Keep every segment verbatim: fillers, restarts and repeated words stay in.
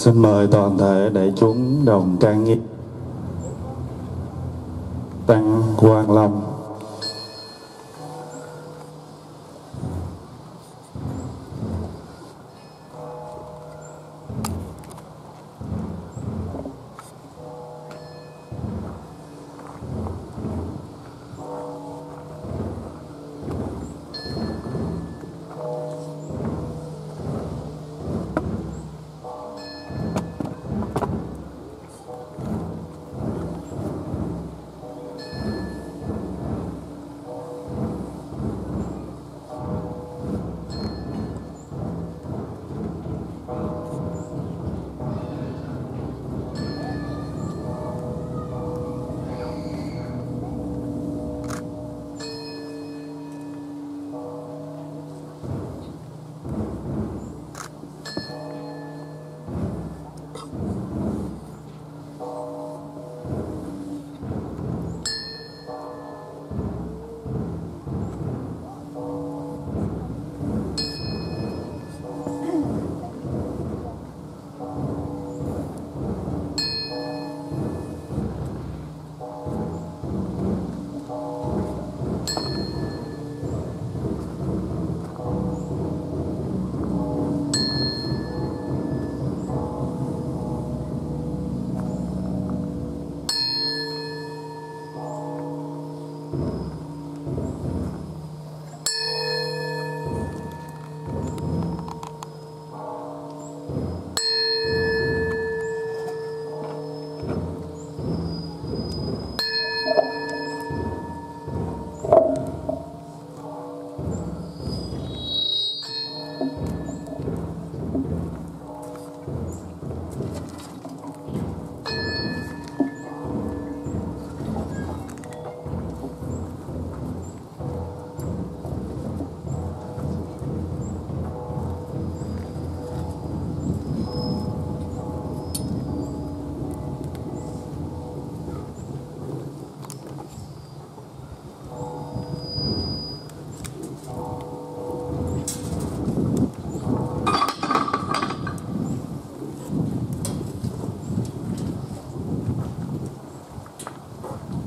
Xin mời toàn thể đại chúng đồng trang nghiêm Tăng Quang Long.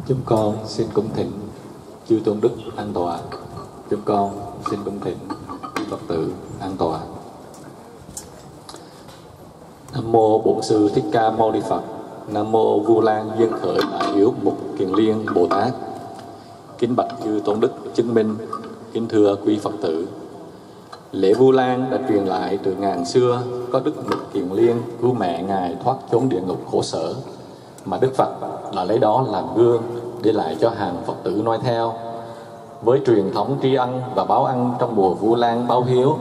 Chúng con xin cung thỉnh chư tôn đức an tọa. Chúng con xin cung thỉnh chư Phật tử an tọa. Nam mô Bổn Sư Thích Ca Mâu Ni Phật. Nam mô Vu Lan Duyên Khởi Đại Hiếu Mục Kiền Liên Bồ Tát. Kính bạch chư tôn đức chứng minh, kính thưa quý Phật tử, lễ Vu Lan đã truyền lại từ ngàn xưa, có Đức Mục Kiền Liên cứu mẹ ngài thoát chốn địa ngục khổ sở, mà Đức Phật là lấy đó làm gương để lại cho hàng Phật tử noi theo. Với truyền thống tri ân và báo ăn trong mùa Vu Lan báo hiếu,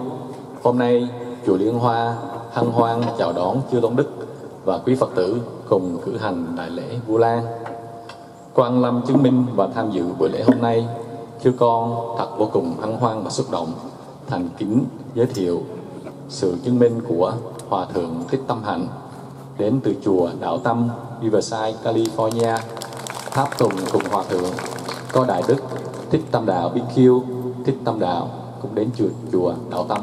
hôm nay chùa Liên Hoa hân hoan chào đón chư tôn đức và quý Phật tử cùng cử hành đại lễ Vu Lan. Quang lâm chứng minh và tham dự buổi lễ hôm nay, chư con thật vô cùng hân hoan và xúc động. Thành kính giới thiệu sự chứng minh của Hòa thượng Thích Tâm Hạnh đến từ chùa Đạo Tâm, Riverside, California, tháp tùng cùng Hòa thượng có đại đức Thích Tâm Đạo bê quy, Thích Tâm Đạo cũng đến chùa, chùa Đạo Tâm.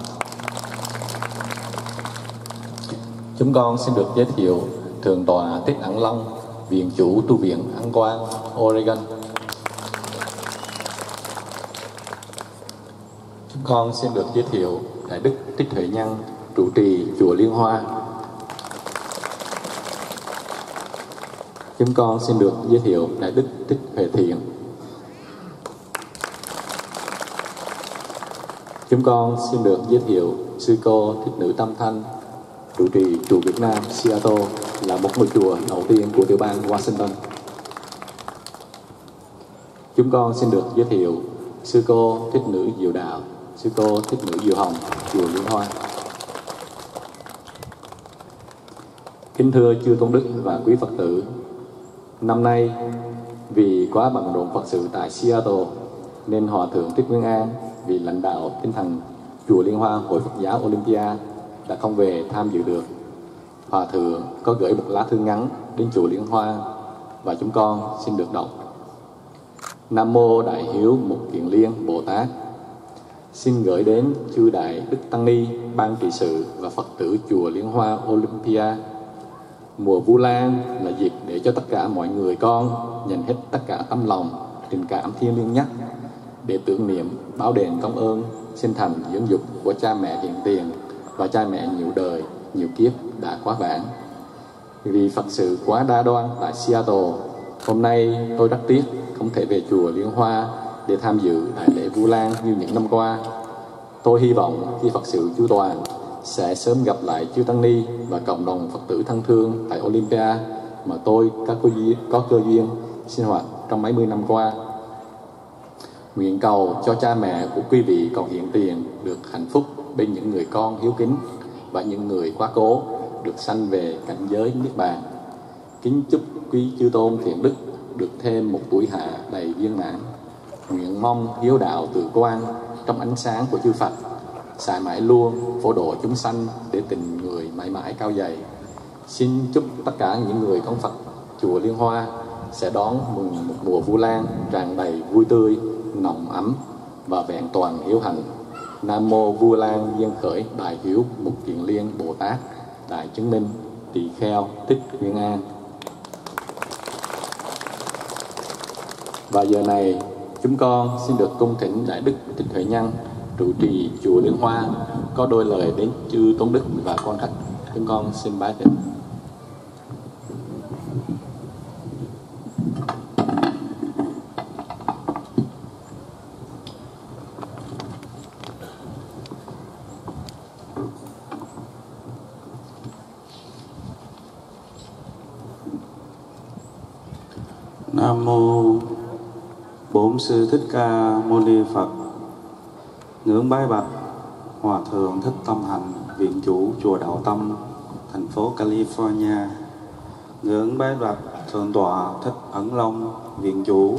Chúng con xin được giới thiệu Thượng tọa Thích Ẳng Long, viện chủ tu viện Ấn Quang, Oregon. Chúng con xin được giới thiệu đại đức Thích Huệ Nhân, trụ trì chùa Liên Hoa. Chúng con xin được giới thiệu đại đức Thích Huệ Thiện. Chúng con xin được giới thiệu sư cô Thích Nữ Tâm Thanh, trụ trì chùa Việt Nam Seattle, là một ngôi chùa đầu tiên của tiểu bang Washington. Chúng con xin được giới thiệu sư cô Thích Nữ Diệu Đạo, sư cô Thích Nữ Diệu Hồng, chùa Liên Hoa. Kính thưa chư tôn đức và quý Phật tử, năm nay, vì quá bận rộn Phật sự tại Seattle, nên Hòa thượng Thích Nguyên An, vì lãnh đạo tinh thần Chùa Liên Hoa Hội Phật giáo Olympia, đã không về tham dự được. Hòa thượng có gửi một lá thư ngắn đến Chùa Liên Hoa và chúng con xin được đọc. Nam mô Đại Hiếu Mục Kiền Liên Bồ Tát, xin gửi đến chư Đại Đức Tăng Ni, Ban trị sự và Phật tử Chùa Liên Hoa Olympia Mùa Vu Lan là dịp để cho tất cả mọi người con dành hết tất cả tấm lòng, tình cảm thiêng liêng nhất để tưởng niệm, báo đền công ơn sinh thành dưỡng dục của cha mẹ hiện tiền và cha mẹ nhiều đời, nhiều kiếp đã quá vãng. Vì Phật sự quá đa đoan tại Seattle, hôm nay tôi rất tiếc không thể về chùa Liên Hoa để tham dự đại lễ Vu Lan như những năm qua. Tôi hy vọng khi Phật sự chu toàn sẽ sớm gặp lại chư Tăng Ni và cộng đồng Phật tử thân thương tại Olympia mà tôi các cô duyên, có cơ duyên sinh hoạt trong mấy mươi năm qua. Nguyện cầu cho cha mẹ của quý vị còn hiện tiền được hạnh phúc bên những người con hiếu kính và những người quá cố được sanh về cảnh giới Niết Bàn. Kính chúc quý chư tôn thiện đức được thêm một tuổi hạ đầy viên mãn. Nguyện mong hiếu đạo tự quan trong ánh sáng của chư Phật xài mãi luôn phổ độ chúng sanh để tình người mãi mãi cao dày. Xin chúc tất cả những người con Phật chùa Liên Hoa sẽ đón mừng một mùa Vu Lan tràn đầy vui tươi, nồng ấm và vẹn toàn hiếu hạnh. Nam mô Vu Lan Diên khởi Đại Hiếu Mục Kiền Liên Bồ Tát Đại Chứng Minh Tỳ Kheo Thích Nguyên An. Và giờ này chúng con xin được cung thỉnh Đại Đức Thích Huệ Nhân, trụ trì chùa Liên Hoa, có đôi lời đến chư tôn đức và con khách. Chúng con xin bái thỉnh. Nam mô Bổn Sư Thích Ca Mâu Ni Phật. Ngưỡng bái bạch Hòa thượng Thích Tâm Hạnh, viện chủ chùa Đạo Tâm, thành phố California. Ngưỡng bái bạch Thượng tọa Thích Ẳng Long, viện chủ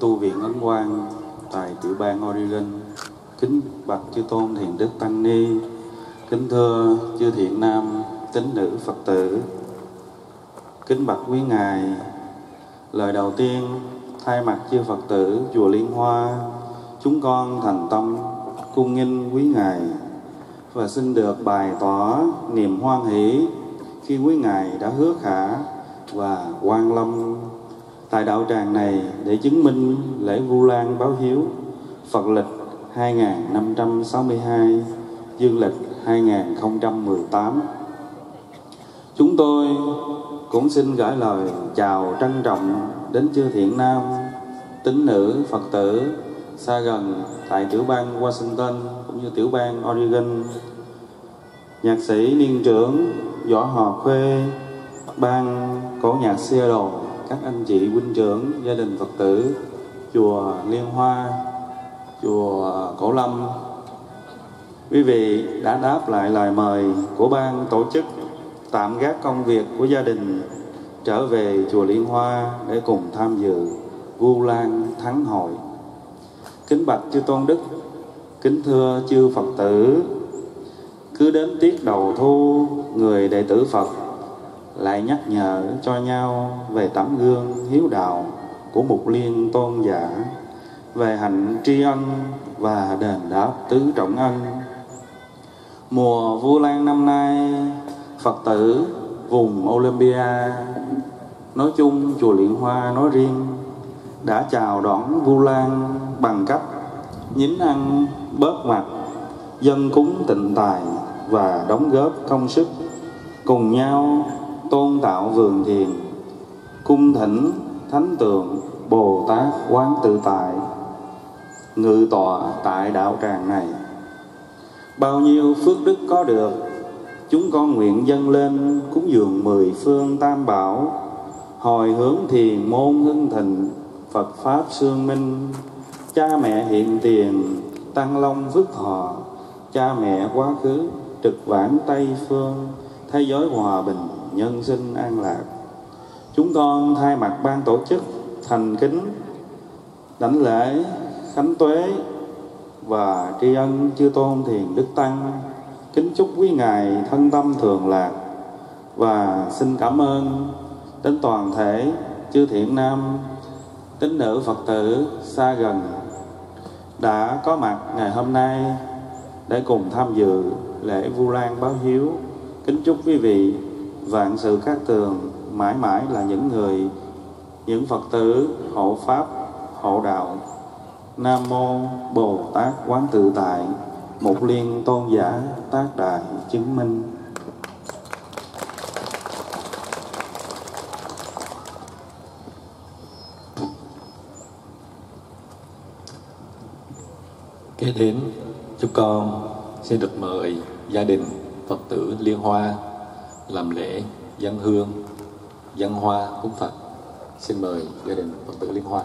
tu viện Ấn Quang tại tiểu bang Oregon. Kính bạch chư tôn thiện đức tăng ni, kính thưa chư thiện nam tín nữ Phật tử, kính bạch quý ngài. Lời đầu tiên, thay mặt chư Phật tử chùa Liên Hoa, chúng con thành tâm cung nghinh quý ngài và xin được bày tỏ niềm hoan hỷ khi quý ngài đã hứa khả và quan lâm tại đạo tràng này để chứng minh lễ Vu Lan báo hiếu Phật lịch hai nghìn năm trăm sáu mươi hai, dương lịch hai nghìn không trăm mười tám. Chúng tôi cũng xin gửi lời chào trân trọng đến chư thiện nam, tín nữ, Phật tử xa gần tại tiểu bang Washington cũng như tiểu bang Oregon. Nhạc sĩ niên trưởng Võ Hò Khuê, ban cổ nhạc Seattle, các anh chị huynh trưởng, gia đình Phật tử chùa Liên Hoa, chùa Cổ Lâm, quý vị đã đáp lại lời mời của ban tổ chức tạm gác công việc của gia đình trở về chùa Liên Hoa để cùng tham dự Vu Lan Thắng Hội. Kính bạch chư tôn đức, kính thưa chư Phật tử, cứ đến tiết đầu thu, người đệ tử Phật lại nhắc nhở cho nhau về tấm gương hiếu đạo của Mục Liên tôn giả, về hạnh tri ân và đền đáp tứ trọng ân. Mùa Vu Lan năm nay, Phật tử vùng Olympia nói chung, chùa Liên Hoa nói riêng đã chào đón Vu Lan bằng cách nhín ăn bớt mặt, dân cúng tịnh tài và đóng góp công sức, cùng nhau tôn tạo vườn thiền, cung thỉnh thánh tượng Bồ Tát Quán Tự Tại ngự tọa tại đạo tràng này. Bao nhiêu phước đức có được, chúng con nguyện dâng lên cúng dường mười phương tam bảo, hồi hướng thiền môn hưng thịnh, Phật pháp xương minh, cha mẹ hiện tiền, tăng long phước thọ, cha mẹ quá khứ trực vãng tây phương, thế giới hòa bình, nhân sinh an lạc. Chúng con thay mặt ban tổ chức thành kính đảnh lễ khánh tuế và tri ân chư tôn thiền đức tăng. Kính chúc quý ngài thân tâm thường lạc và xin cảm ơn đến toàn thể chư thiện nam, tín nữ Phật tử xa gần đã có mặt ngày hôm nay để cùng tham dự lễ Vu Lan báo hiếu. Kính chúc quý vị vạn sự các tường mãi mãi là những người, những Phật tử hộ Pháp, hộ Đạo. Nam Mô Bồ Tát Quán Tự Tại, Mục Liên Tôn Giả Tác Đại Chứng Minh. Kế đến, chúng con sẽ được mời gia đình Phật tử Liên Hoa làm lễ dâng hương, dâng hoa cúng Phật. Xin mời gia đình Phật tử Liên Hoa.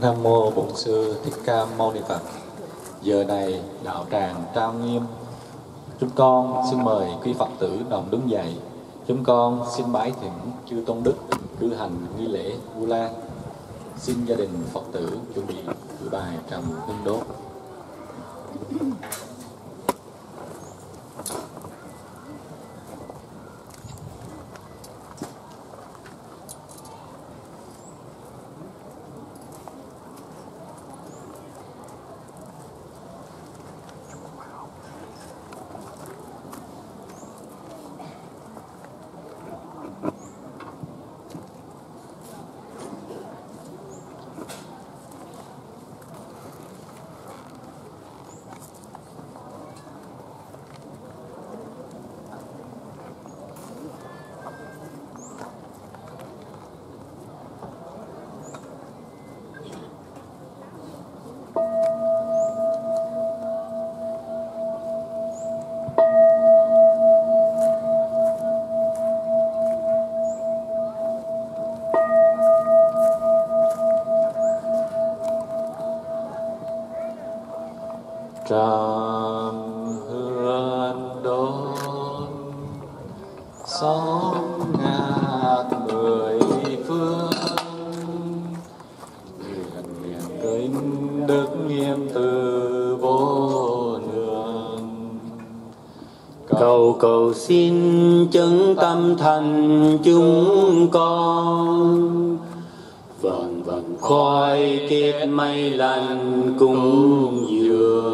Nam Mô Bổn Sư Thích Ca Mâu Ni Phật. Giờ này đạo tràng trang nghiêm. Chúng con xin mời quý Phật tử đồng đứng dậy. Chúng con xin bái thỉnh chư tôn đức cử hành nghi lễ Vu Lan. Xin gia đình Phật tử chuẩn bị cử bài trầm hương đốt. Trầm hương đốn xóm ngạc mười phương, nguyện nguyện kính đức nghiêm từ vô lượng. Cầu cầu xin chứng tâm thành chúng con, vần vần khói tiết mây lành cung dường.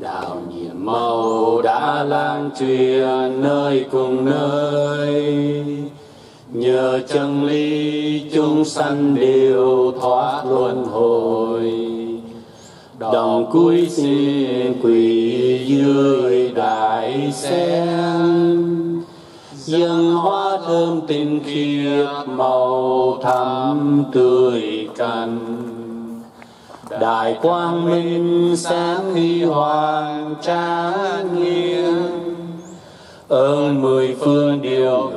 Đạo nhiệm màu đã lan truyền nơi cùng nơi, nhờ chân lý chúng sanh đều thoát luân hồi. Đồng cúi xin quỳ dưới đại sen, dân hoa thơm tinh khiết màu thắm tươi cành. Đại quang minh sáng huy hoàng trang nghiêm, ơn mười phương điều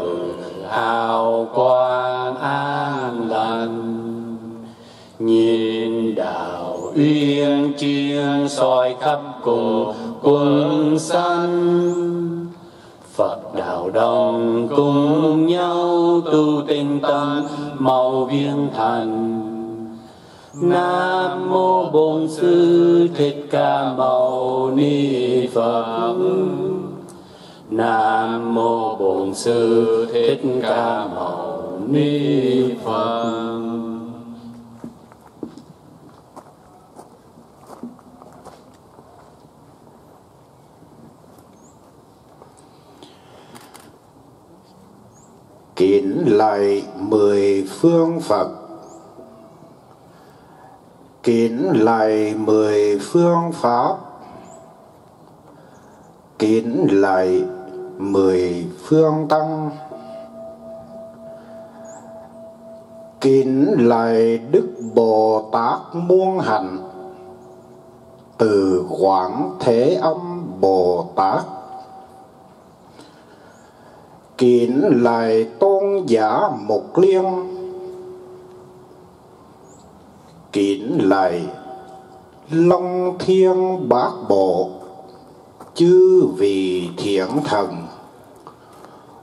hào quang an lành. Nhìn đạo uyên chiên soi khắp cùng quân sanh, Phật đạo đồng cùng nhau tu tinh tâm màu viên thành. Nam mô Bổn Sư Thích Ca Mâu Ni Phật. Nam mô Bổn Sư Thích Ca Mâu Ni Phật. Kính lạy mười phương Phật, kính lạy mười phương Pháp, kính lạy mười phương Tăng, kính lạy Đức Bồ Tát Muôn Hạnh Từ Quảng Thế Âm Bồ Tát, kính lạy tôn giả Mục Liên, kính lạy Long Thiên Bát Bộ, chư vị thiện thần,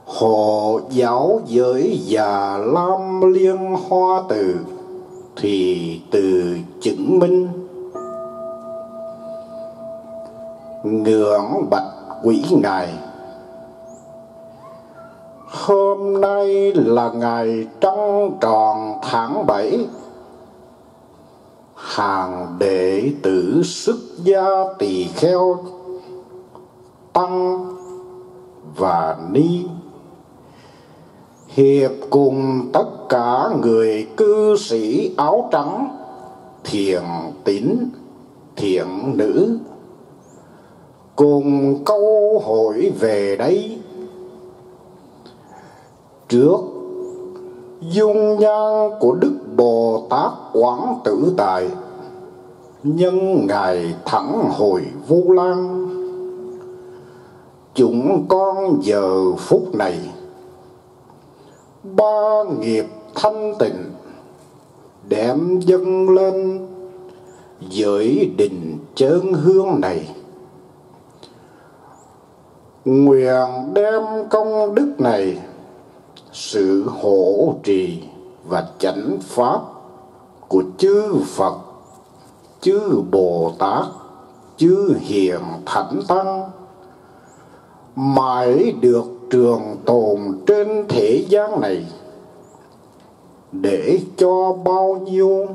hộ giáo giới già Lam Liên Hoa Tử Thùy Từ Chứng Minh. Ngưỡng bạch quý ngài, hôm nay là ngày trăng tròn tháng bảy, hàng đệ tử xuất gia Tỳ Kheo, Tăng và Ni hiệp cùng tất cả người cư sĩ áo trắng, thiền tín, thiện nữ, cùng câu hỏi về đây. Trước dung nhan của Đức Bồ Tát Quán Tự Tại, nhân ngài thẳng hồi Vu Lan, chúng con giờ phút này ba nghiệp thanh tịnh đem dâng lên giới đình chơn hương này, nguyện đem công đức này sự hộ trì và chánh pháp của chư Phật, chư Bồ Tát, chư hiền thánh tăng mãi được trường tồn trên thế gian này, để cho bao nhiêu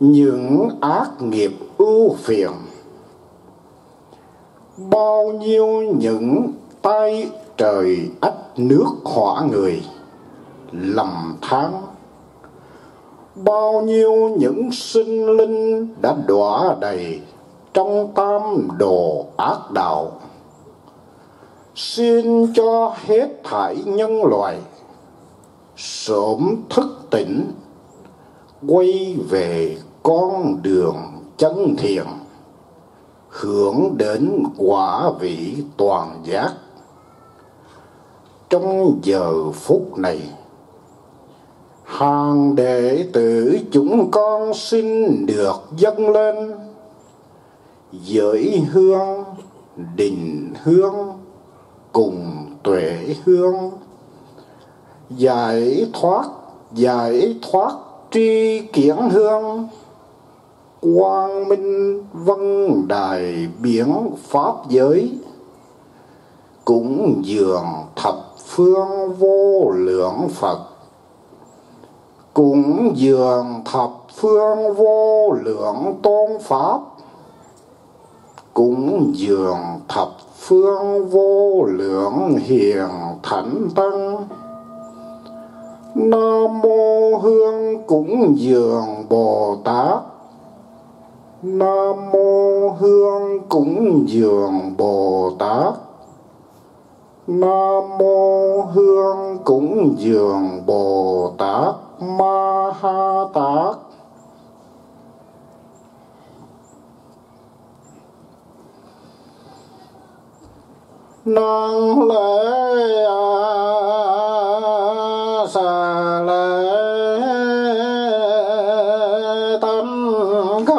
những ác nghiệp ưu phiền, bao nhiêu những tai trời ách nước hỏa người lầm than, bao nhiêu những sinh linh đã đọa đầy trong tam đồ ác đạo, xin cho hết thảy nhân loại sớm thức tỉnh quay về con đường chân thiện, hướng đến quả vị toàn giác. Trong giờ phút này, hàng đệ tử chúng con xin được dâng lên giới hương, đình hương, cùng tuệ hương. Giải thoát, giải thoát tri kiến hương, quang minh vân đài biển pháp giới. Cúng dường thập phương vô lượng Phật, cúng dường thập phương vô lượng tôn Pháp, cúng dường thập phương vô lượng hiền thánh tăng. Nam mô hương cúng dường Bồ Tát, Nam mô hương cúng dường Bồ Tát, Nam mô hương cúng dường Bồ Tát Ma Ha Tát. Năng lễ a sa lễ tâm ca